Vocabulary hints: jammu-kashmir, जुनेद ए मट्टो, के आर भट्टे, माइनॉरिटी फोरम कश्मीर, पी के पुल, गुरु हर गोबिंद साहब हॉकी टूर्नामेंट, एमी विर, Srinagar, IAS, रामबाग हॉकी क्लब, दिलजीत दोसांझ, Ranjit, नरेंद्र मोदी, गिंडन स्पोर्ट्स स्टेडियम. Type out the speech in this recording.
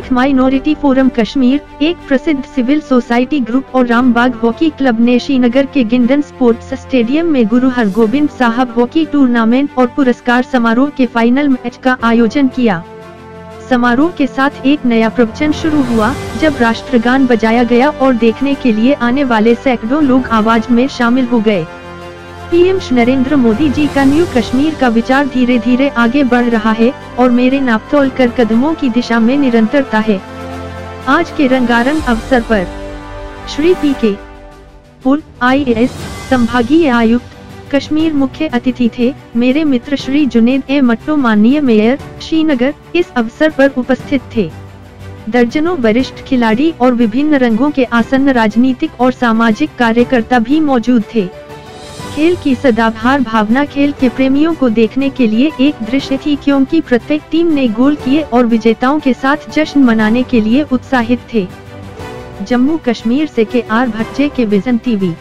Sikh माइनॉरिटी फोरम कश्मीर, एक प्रसिद्ध civil society group और रामबाग हॉकी क्लब ने श्रीनगर के गिंडन स्पोर्ट्स स्टेडियम में गुरु हर गोबिंद साहब हॉकी टूर्नामेंट और पुरस्कार समारोह के फाइनल मैच का आयोजन किया। समारोह के साथ एक नया प्रवचन शुरू हुआ, जब राष्ट्रगान बजाया गया और देखने के लिए आने वाले सैकड़ों लोग आवाज में शामिल हो गए। पीएम नरेंद्र मोदी जी का न्यू कश्मीर का विचार धीरे धीरे आगे बढ़ रहा है और मेरे नापतोल कर कदमों की दिशा में निरंतरता है। आज के रंगारंग अवसर पर श्री पी के पुल IAS संभागीय आयुक्त कश्मीर मुख्य अतिथि थे। मेरे मित्र श्री जुनेद ए मट्टो माननीय मेयर श्रीनगर इस अवसर पर उपस्थित थे। दर्जनों वरिष्ठ खिलाड़ी और विभिन्न रंगों के आसन्न राजनीतिक और सामाजिक कार्यकर्ता भी मौजूद थे। खेल की सदाबहार भावना खेल के प्रेमियों को देखने के लिए एक दृश्य थी, क्योंकि प्रत्येक टीम ने गोल किए और विजेताओं के साथ जश्न मनाने के लिए उत्साहित थे। जम्मू कश्मीर से के आर भट्टे के विजन टीवी।